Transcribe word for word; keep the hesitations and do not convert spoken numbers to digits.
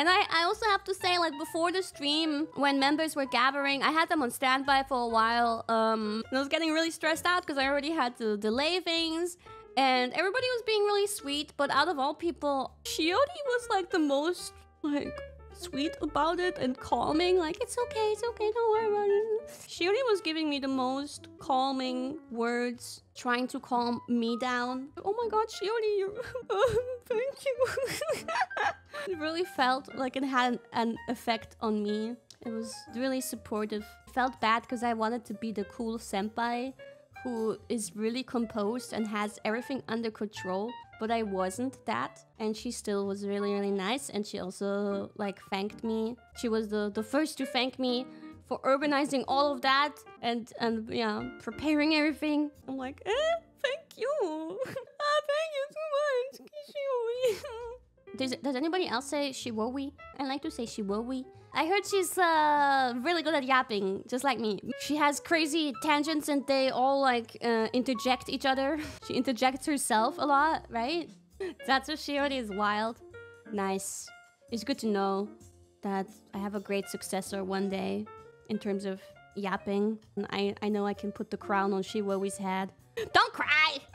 And I, I also have to say, like, before the stream, when members were gathering, I had them on standby for a while. Um, and I was getting really stressed out because I already had to delay things. And everybody was being really sweet, but out of all people, Shiori was, like, the most, like, sweet about it and calming. Like, it's okay, it's okay, don't worry about it. Shiori was giving me the most calming words, trying to calm me down. Oh my god, Shiori, you're... thank you. It really felt like it had an effect on me. It was really supportive. It felt bad because I wanted to be the cool senpai who is really composed and has everything under control, but I wasn't that. And she still was really, really nice. And she also, like, thanked me. She was the, the first to thank me for organizing all of that and, and yeah, preparing everything. I'm like, eh, thank you. ah, thank you so much, Shiori. does, does anybody else say Shiori? I like to say Shiori. I heard she's uh, really good at yapping, just like me. She has crazy tangents and they all, like, uh, interject each other. She interjects herself a lot, right? That's what Shiori is wild. Nice. It's good to know that I have a great successor one day in terms of yapping. And I, I know I can put the crown on Shiori's head. Don't cry!